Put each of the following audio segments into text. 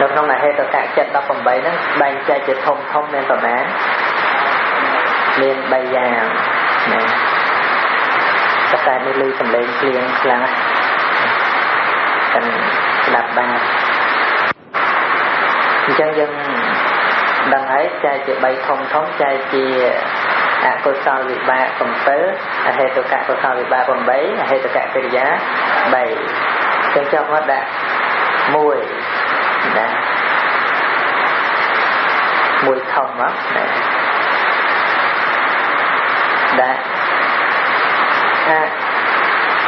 Nó không là hệ tất cả chất đọc phẩm bấy đó. Bày chạy chết thông thông nên tổn án nên bày dạng nè. Tất cả mấy lưu tầm lên liền là cần đạp bàn. Chân dân đằng ấy chạy chết bày thông thông chạy chết cô sao vị ba phẩm tớ hệ tất cả cô sao vị ba phẩm bấy hệ tất cả cái giá bày chân trong nó đã mùi nè mùi thông á nè đã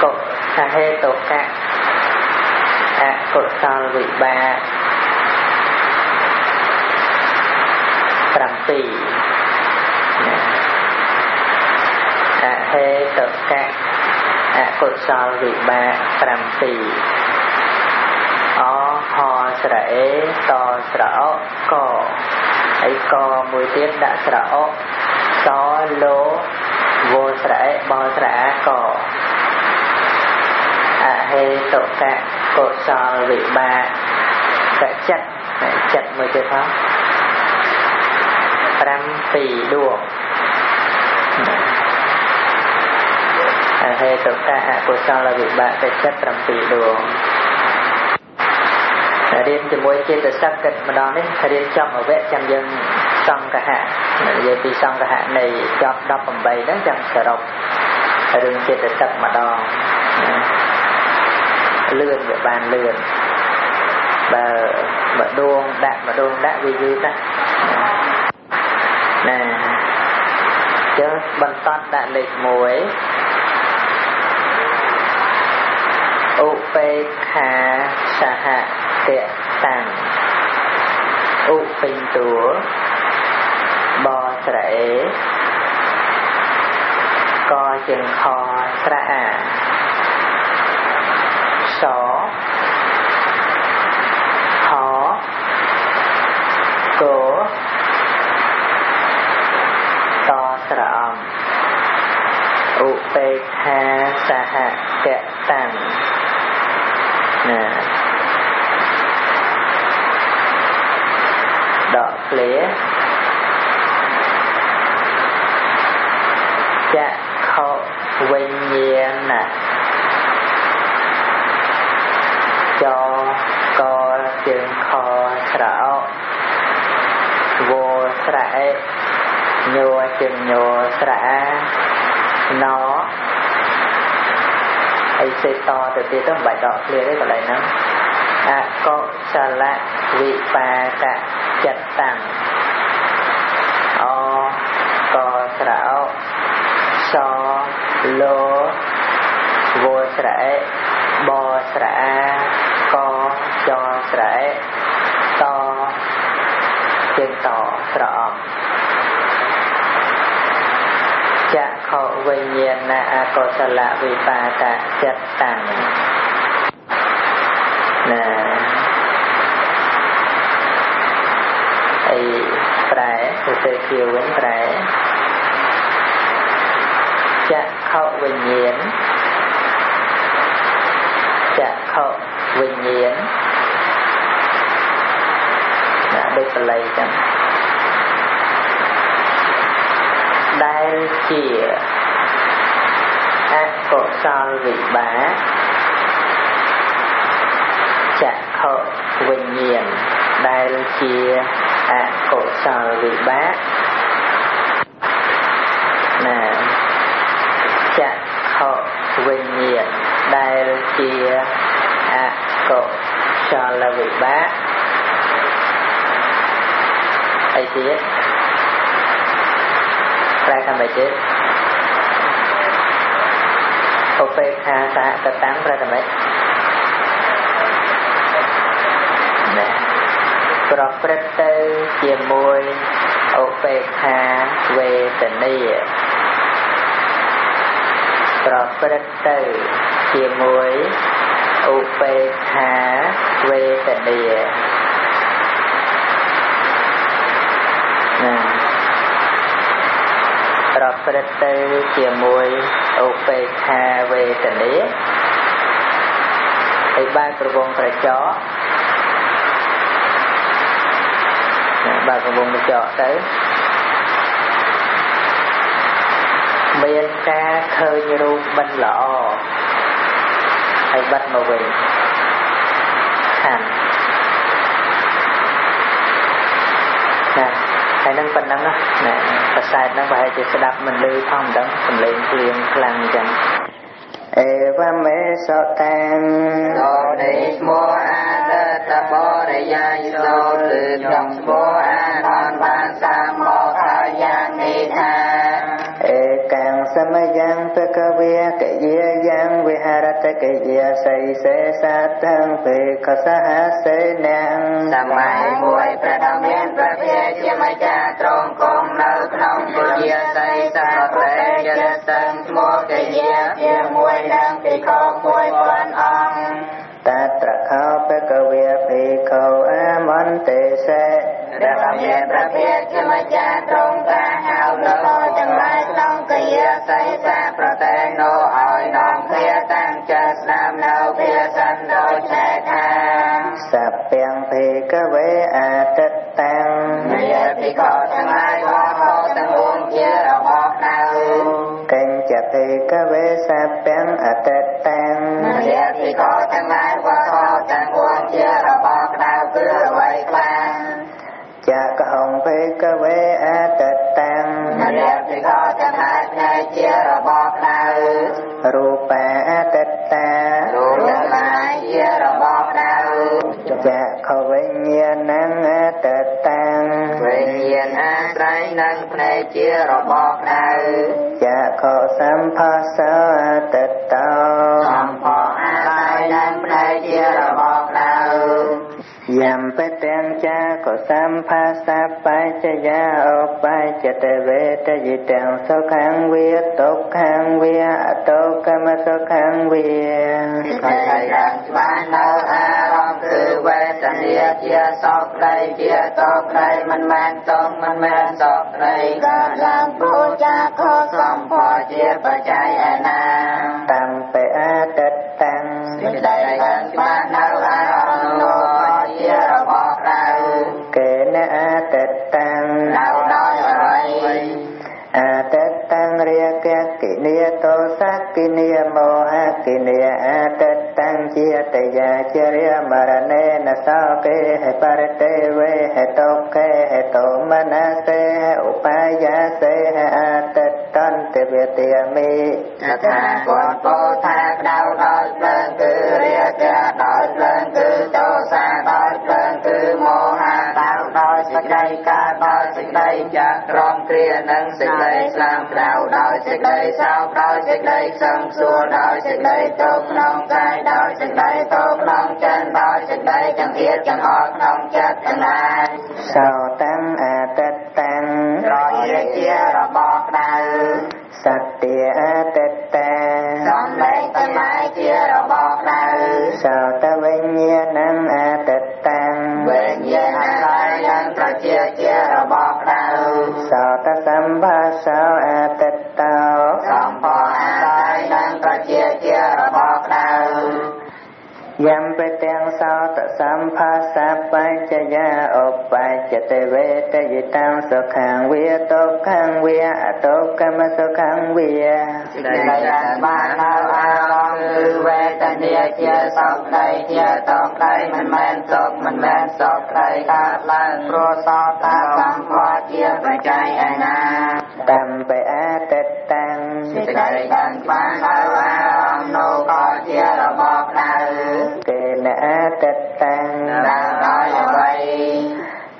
cột hệ tổ cạc cột sao vị ba trầm tì hệ tổ cạc cột sao vị ba trầm tì hò sra ế to sra ốc cò ấy cò mùi tiết đã sra ốc xó lố vô sra ế bò sra á cò hê tổ cạc cột xò vị ba cả chất chất mùi tiết đó trăm tỷ đuộc hê tổ cạc cột xò vị ba cả chất trăm tỷ đuộc riêng từ mỗi chiếc từ sắp cận mà đó đấy, riêng trong ở vẽ chăm dân xong cả hạ, vậy thì xong cả hạ này cho đọc bằng bầy đó chẳng sở độc, riêng chiếc từ sắp mà đó, lươn về bàn lươn, mà đuông đã vì dư đó, nè, chứ bằng toát đã lệch mối, Upe Kha Saha Tiệt Tàng U Bình Tủa Bò Srễ Co Chừng Kho Sra Só Hó Cố To Sra Upe Kha Saha Tiệt Tàng nè đọ lễ chặt khâu vinh nhiên nè cho co chừng kho sạo vô sải nhô chừng nhô sả nó ai sẽ to từ từ tới bài đọc liền đấy còn lại nữa. Có xà lạ vị ba cả chặt tặng o co sạo so lô vô sải bò sải co cho sải to chừng tỏ sọ chặt khẩu về nhiên là có xà lạ vị ba cả chặt tặng nè ấy trái của thế kiều vẫn trái chặt khẩu về nhiên đã được lấy chẳng đại chìa ác cổ sao vị bá chạc hậu vinh nhiên đại chìa ác cổ sao vị bá nè chạc hậu vinh nhiên đại chìa ác cổ sao vị bá ấy chìa ra cầm bài chết Opec Hà Sa Cật Tám ra cầm bài nè Proprete Chia Môi Opec Hà Về Tình Nhi Proprete Chia Môi Opec Hà Về Tình Nhi nè Phật tử chia môi Opeka về tình lý thì ba cửa vòng phải chó bà con vùng chợ tới miền ca thơ như ru bên lọ hay bắt mà về hành nè hay nâng phần nâng đó nè và sai nâng và hay chỉ sẽ đập mình lưu thông đó mình lên liền làm chẳng eva me so tan do ni mo a da ta bo da ya so lư trong bo a con ban sam mo tha ya ni tha càng sam yang ta ca ve ka ye yang ve harat ka ye sai se sa tang pe kha sa ha se nang samai muai pra da men pra ve che ma cha trong con nau trong ko ye sai sa pe ya tang mo ka ye đang bị khâu môi quan âm ta tra khâu pe cơ việt bị khâu em ăn tê xe đã làm việc ra biết cho mà cha trong ta hào lỡ chẳng lái long kia xây xa protein nô ỏi non kia tăng chật nam nâu kia xanh đôi trẻ thang sập bèn thì cơ vế à tích tăng việt bị khâu chẳng lái hoa khâu tăng uống chia đầu bọc nào kênh chặt thì cơ vế sập bèn à tích tăng việt bị khâu chẳng lái hoa khâu tăng uống chia đầu bọc nào cứ vậy clang cha có hồng phi cơ vế á tịch tăng đẹp thì có chẳng hạt nơi chia rồi bọt nào rupa á tịch ta rupa á chia rồi bọt nào cha có vinh nhiên năng á tịch tăng vinh nhiên á trái năng nơi chia rồi bọt nào cha có sâm phá sơ á tịch tàu sâm phó á trái năng nơi chia rồi bọt nào Yam Petem cha có sam pha sa pai cha ya o pai cha te ve ta di tang so khang vi to khang vi to cam so khang vi khai đăng ban nao a long cư ve ta nia chia so khai chia to khai man man so khai ca lang pu cha ko som pho chia pa chai ana tam pe a tet tang si dai đăng ban nao a kể na a tết tăng nào nói rồi a tết tăng ria kia kỷ nia tô sát kỷ nia mô a kỷ nia a tết tăng chia tây gia chia ria mà ra nê na sao kê hệ pa rê tê vê hệ tô kê hệ tô ma na sê hệ upaya sê hệ a tết tăng tê vê tìa mi tha con bồ tha đau đói lên cư ria kia đói lên cư tô xa đói lên cư mô ha tao đói xích đây ca đói xích đây chạc rong kia nâng xích đây làm đau đói xích đây sao đói xích đây sân xua đói xích đây tốt nông cai đói xích đây tốt nông chân đói xích đây chẳng thiết chẳng hót nông chất chẳng ai sao tăng à tất tăng rồi ria chia rồi bọt đau sạch tìa á tết ta xong lấy tay mái chia đầu bọt nào sao ta bên nhiên năng á tết tăng bên nhiên năng lại năng ta chia đầu bọt nào sao ta xâm ba sao á tết tao xong bò á lại năng ta chia đầu bọt nào Yam Petang sao ta sampha sa pai cha ya o pai cha te ve te di tang so khang vi to khang vi a to cam so khang vi đây là ba lao a long cư ve ta nia chia so đây chia to đây mình men so đây ta lan pro so ta tam hoa chia về trái ana tam pe a te tang đây là ba lao a long no co chia là bọt nào kê na tết tăng đang nói là vậy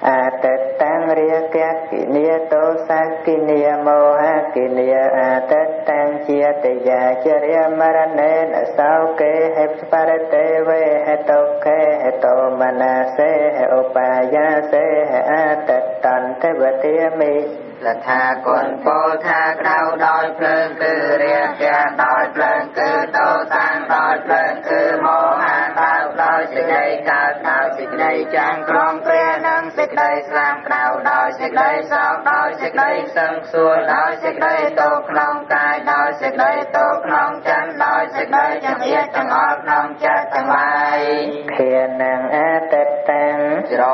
a tết tăng ria kia kỷ nia tô sa kỷ nia mô ha kỷ nia a tết tăng chia tây gia chia ria marane na sao kê hep parate ve he to kê he to manase he opaya se he a tết tăng thế bờ tia mi là tha con po tha đau đói phơn cư ria kia đói phơn cư tô sang đói phơn cư mô ha tao đói xích đây cao đau xích đây chàng con kia nâng xích đây làm đau đói xích đây sao đói xích đây sân xua đói xích đây tốt lòng cài đói xích đây tốt lòng chân đói xích đây chẳng yết chẳng ớt lòng chết chẳng hoài thiền năng á tết tăng Hãy subscribe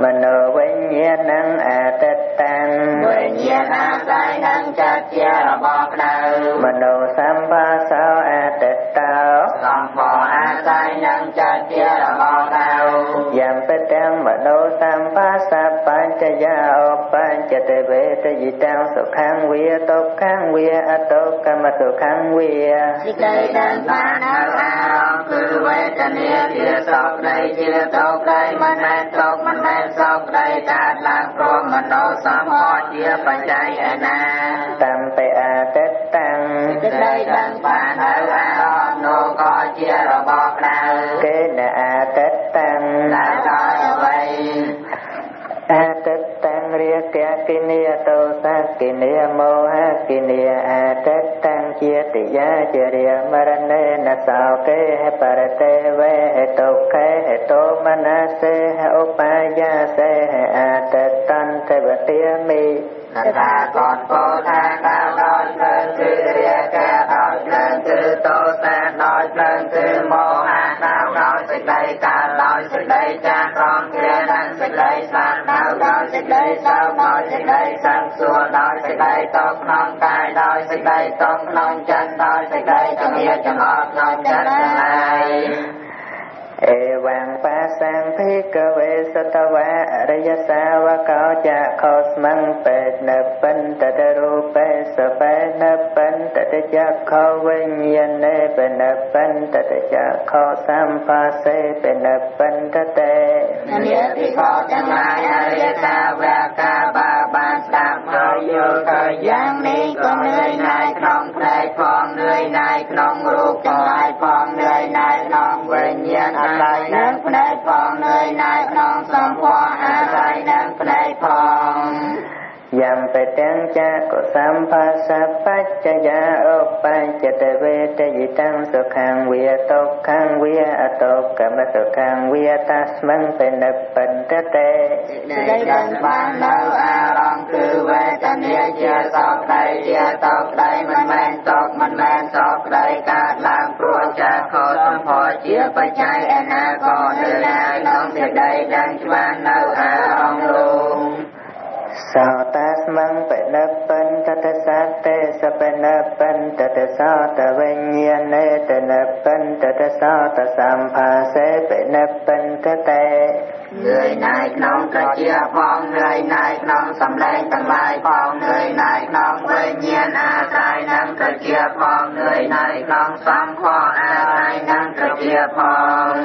Mình ở vĩnh nhiên năng à tích tăng. Vĩnh nhiên năng sai năng chất chia là bọc đầu. Mình ở xăm ba sao à tích tao. Còn phò à sai năng chất chia là bọc đầu. Dạm tích tăng mình ở xăm ba sao bán cha gia ốc bán cha tế bế tế dị tăng. Sự kháng quia tốt kháng quia à tốt kháng mà sự kháng quia. Chị cây đàn phá năng à ốc cứ vết chân yên chia sọc đầy chia tốt đầy mà nét tốt mà nét. Sốc đây ta làm ruộng mà nô xóm hoa chia phải cháy ở nà. Tâm tệ à tết tăng. Tết đây đăng phá nấu à ôm nô có chia rồi bọc nào. Kế nè à tết tăng. Đã nói vậy. A tết tăng ria kia kinia tô sa kinia mô ha kinia a tết tăng chia tỷ giá chia ria marane na sao ke he parate ve he tô ke he tô manase he opaya se he a tết tăng te va tia mi. Ta còn cô tha cao nói lên chữ ria kia nói lên chữ tô sa nói lên chữ mô ha cao nói xích đây ta nói xích đây cha con kia đang xích đây sang. Nói xích đây sao nói xích đây sang xua nói xích đây tốt non tai nói xích đây tốt non chân nói xích đây chẳng biết chẳng ớt non chân này. Ê vàng phá sang phí cơ vê sơ ta vã ở đây giá xa và có chá khô smăng bệt nập bánh tật rù bê sơ bê nập bánh tật chá khô vinh yên nê bê nập bánh tật chá khô sam phá xê bê nập bánh tật tê. Nên nhớ thì khô chẳng ai ở đây xa và ca ba bán sạp khô dù thời gian đi con nơi này không thể con nơi này không rút cho ai con nơi này không vinh yên. Lại nâng phê phong nơi này non sông hoa á lại nâng phê phong. Dạm phê tăng cha của sám phá sáp phát cha giá ốc bác cha tế vê tế dị tăng sơ kháng vía tốt kháng vía á tốt cả mẹ sơ kháng vía tát măng phê nập bần tế tế. Đây đàn phán nâu á lòng cư vê cha nghĩa chia sọc đầy chia tốt đầy mình men sọc đầy cát làm ruộng cha khổ tâm phò chia phải cháy em á có nơi này lòng thiệt đầy đàn phán nâu á lòng luôn. Sao ta mang về nấp bên ta ta sát tê sa bên nấp bên ta ta sao ta bên nhiên nê ta nấp bên ta ta sao ta sam pha sẽ về nấp bên ta tê. Người này nóng ta chia phong người này nóng sầm lên tăng lại phong người này nóng bên nhiên a tai nắng ta chia phong người này nóng sầm kho a tai nắng ta chia phong.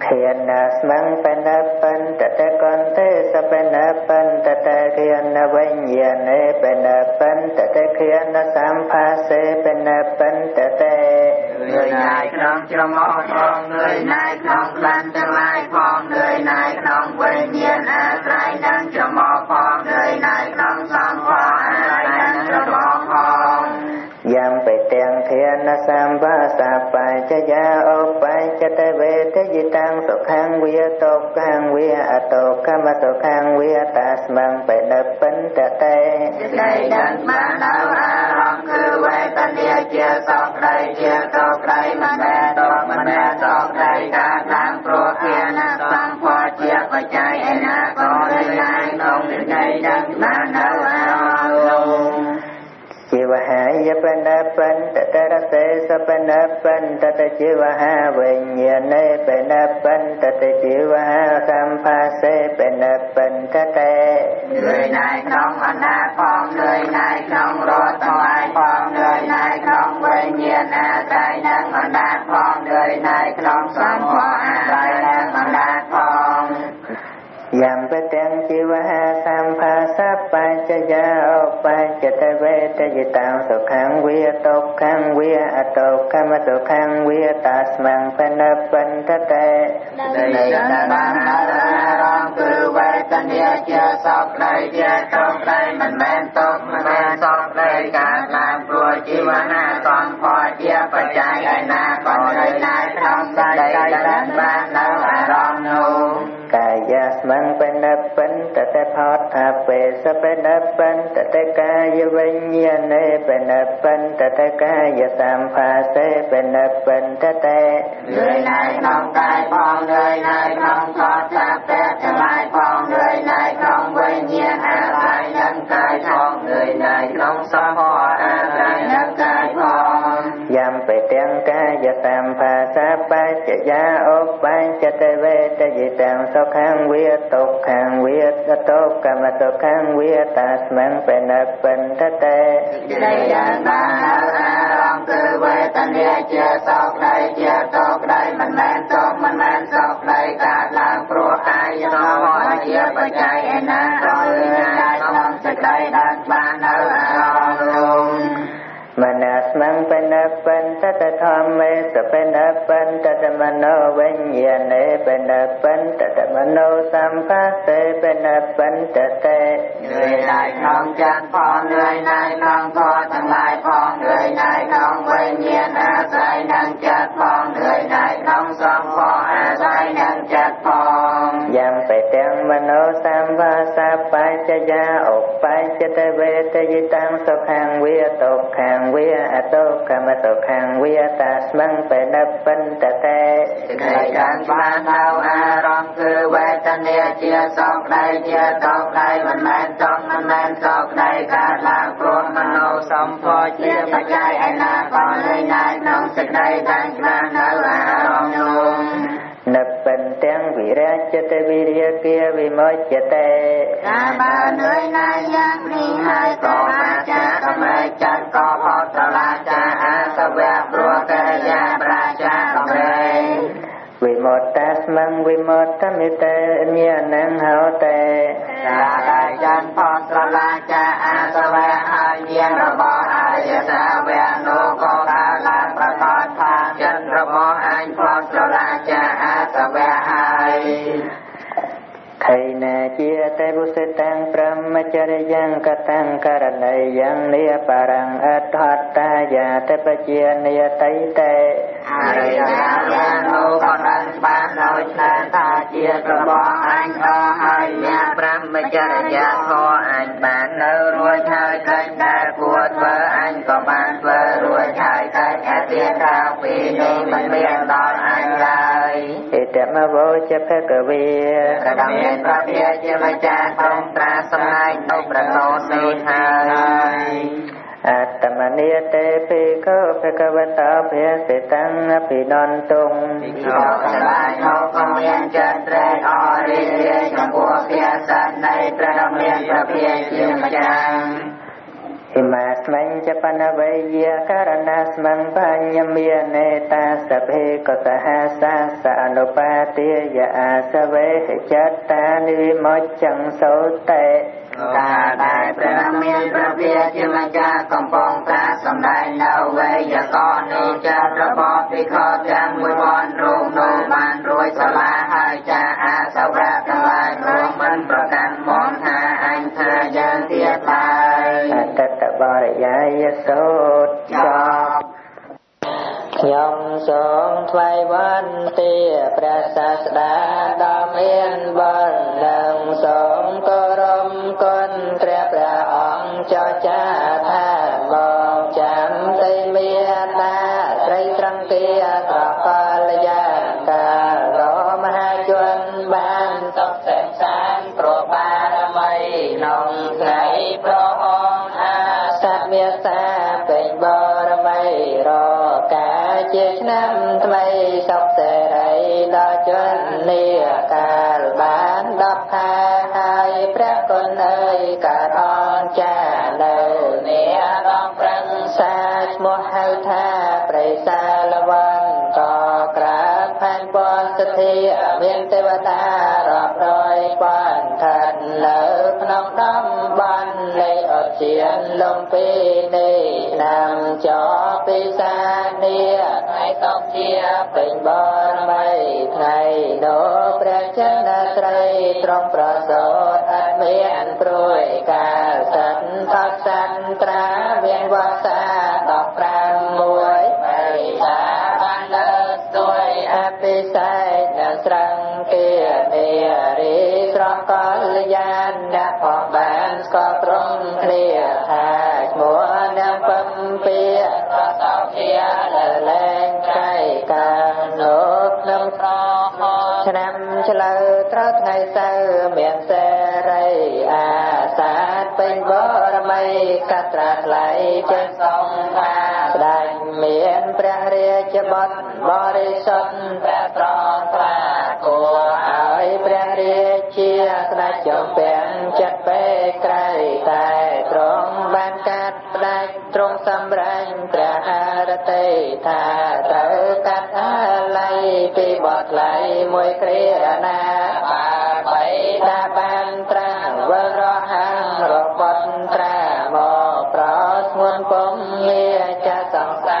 Khiên nát măng phê nấp bần tế tế con tế sắp phê nấp bần tế tế khiên nà vinh yên nê phê nấp bần tế tế khiên nà sam phá xê phê nấp bần tế tế. Người này không trong ô thôn, người này không lên tương lai phong, người này không vinh yên á trái nâng trong ô phong, người này không xong hoa á trái nâng trong ô phong. Dạm phê tăng khiên nà sam phá sạp phá cha giá ốc phá cha tế vê tế dị tăng sốc hàng vía tốt hàng vía à tốt cả mà sốc hàng vía tát măng phê nấp bần tế tế. Đây đàn phán áo á lòng cư vê tân vía chia sốc đầy chia tốt đầy mình mẹ tốt đầy đã làm ruộng kia nát sang hoa chia và cháy em á có nơi này không được đây đàn phán áo á lòng. Chivaha yapanappan tatarase sapanappan tatachivaha vinyane panappan tatachivaha sampase panappan tate. Người này không anh á phong, người này không lo tao ai phong, người này không vinyane á trái năng anh á phong, người này không sám hoa á trái năng anh á phong. Bye. สถิตเวียนเทวดารอบรอยกว้างขันเหลือพนมน้ำบันเลยอดเฉียนลงปีนี้นำจอปีศาจเนียไม่ต้องเทียบเป็นบารมีไทยโนพระชนไตรตรงประสดอันเมียนโปรยกาสันทักสันตราเวียนวาสาตอกปรางมวยไม่สาบันเลิศด้วยอภิไสนสรังเกียรติริสรกอลยานดาพอบานสกตรงเรียหากมัวนำปมเปียตอตอกเทียละแรงใกล้กันนกนำพรชนำเฉลยตรัสไงเสือเมียนเสไรอาสาเป็นบารมีกตรัสไหลเจนทรงมาได้เมียนพระเรียจบดบริสุทธิ์พระตรองตรากัวเอาพระเรียเชียสนัดจงเป็นจัดไปไกลแต่ตรงบันกัดได้ตรงสำรังพระอารติธาเตอกัดอะไรปีบอดไหลมวยเครียนาปาไปตาบันตราวรหังรบดตรามอพระสมุนปมเลียจะสองสา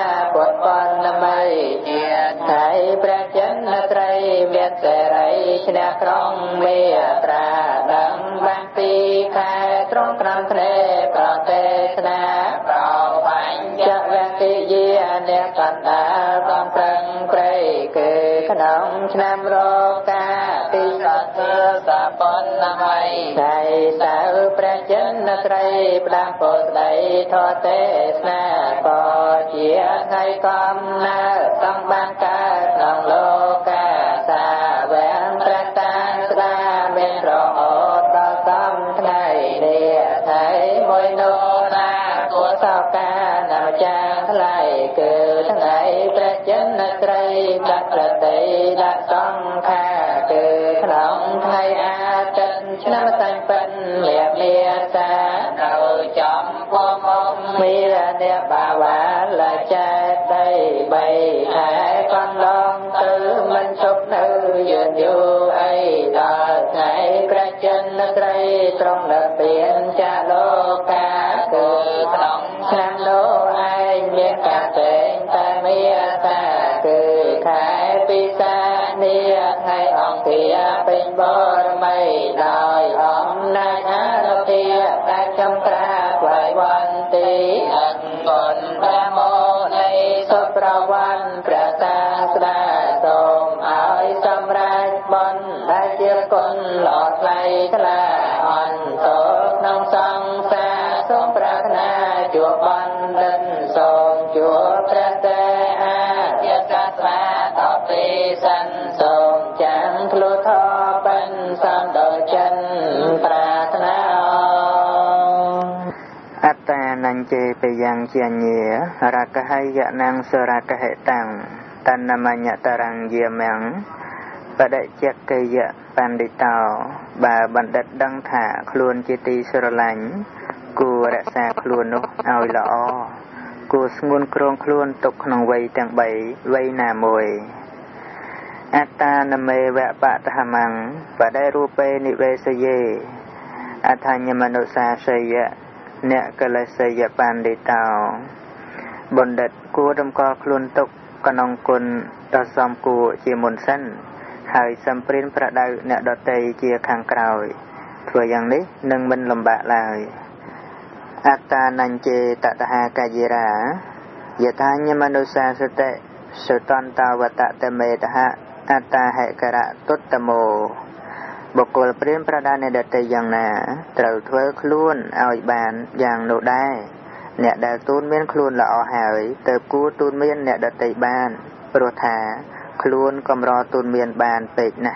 ปวดปอนละไมเจียไทยประจันไตรเมียนเสไรชนะครองเมียตราดังบางปีคาตรงกลางทะเลปลอเตสนาเปล่าปัญญาแวกเยียเนตันดาต้องเปล่งไกรเกยขนมชนำโรกาปิตาเธอสะปนละไมไทยสาวประจันไตรปลางโปสไลทอเตสนาปอเจียไทยกอมนาต้องบางกาต้องโลกาสาแวงประตานสลาเมนโรดักประเตยดักต้องข้าเกิดขนมไทยอาจันชนะมาตันเป็นเหลี่ยมเมียตาเราจอมพวมองมีระเนียบาวาละใจได้ใบหายฟังลองตื้อมันชุบนื้อยืนอยู่ไอ้ดอกไหนประจันไตรตรงละเปลี่ยนจะโลกาเกิดขนมน้ำโลไอเมียกาเตงแต่เมียตาขายปีศาจเนียไทยอ่องเทียเป็นบารมีดอยอ่องนายอาลเทียได้จำกราบไหววันตีอันบนพระโมในสุปรวันประสาสดาสมเอาจำราชบนได้เจียกลหลอดไหลทลาอ่อนโตน้องสองสาสมปรารถนาจวบบันเดินสมจวบประเตอาเจียกสาปีสันสมจังพลุทอเป็นสามโดยจันปรารถนาอัตตานันเจไปยังเจียเนียรักให้ยะนังสรักให้ตังตันนามญะตรังเยียมังปะได้เจกยะปันดิตาบาบันดัดดังถาคลวนจิติสรลัญกูรักษาคลวนนุเอาละออกูสงวนโครงคลวนตกขนองไว้ตั้งใบไว้หน้ามวยอัตตานะเมวะปะทะมังปะได้รูปเปนิเวสเยอัธัญญมนุสาสยะเนกะละสยะปานดิตาบนดัดกูดำกอคลุนตกกนองกุลตะซอมกูជាមុនសិនហើយសំព្រិនប្រដៅអ្នកដតីជាខាងក្រោយធ្វើយ៉ាងនេះនឹងមិនលំបាកឡើយอัตตานัญเจตตหากายรายะธัญญมนุสาสเตสุตันตาวตะเตเมตหะอัตตาเหกระตุตตโมบุคคลเปลี่ยนประดานในเดตอย่างน่ะเติร์ทเวอร์คลุนเอาอีบานอย่างโนได้เนี่ยเดตุนเมียนคลุนละอหายเติบกู้ตุนเมียนเนี่ยเดตบานโปรธาคลุนกำรอตุนเมียนบานเป็กนะ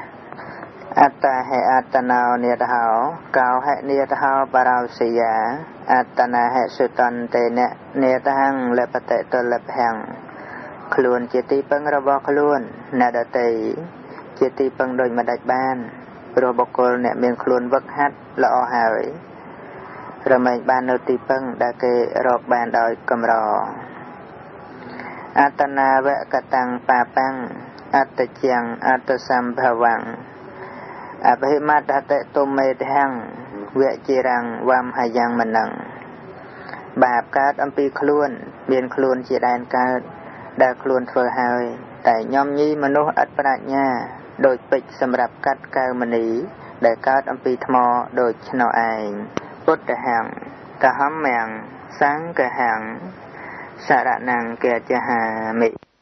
Atta hệ Attanao niết hào, cao hệ niết hào Barao Siya, Attana hệ Sư Tân Tê Nẹ, niết hăng lệ bạc tệ tôn lập hằng. Khluôn chế tí băng ra bó khluôn, nè đá tì, chế tí băng đôi mà đạch ban, rồi bó khôn nẹ miên khluôn vất hát, lọ hỏi. Rồi mệnh ban nô tí băng đá kê rộp ban đói cầm rò. Attana vẽ cà tăng bà băng, Atta chàng, Atta sam bà vang. Abhimat hati tumid hang Vyachirang vam hayang menang Bạp kát ampi khluôn Biên khluôn chỉ đàn kát Đà khluôn phở hơi Tại nhóm nhi manuh at parat nha Đôi bịch xâm rạp kát cao mani Đà kát ampi thmo Đôi chino ảnh Bút đà hạng Tà hóm mẹng Sáng kà hạng Sạ đạ nàng kè cha hà mị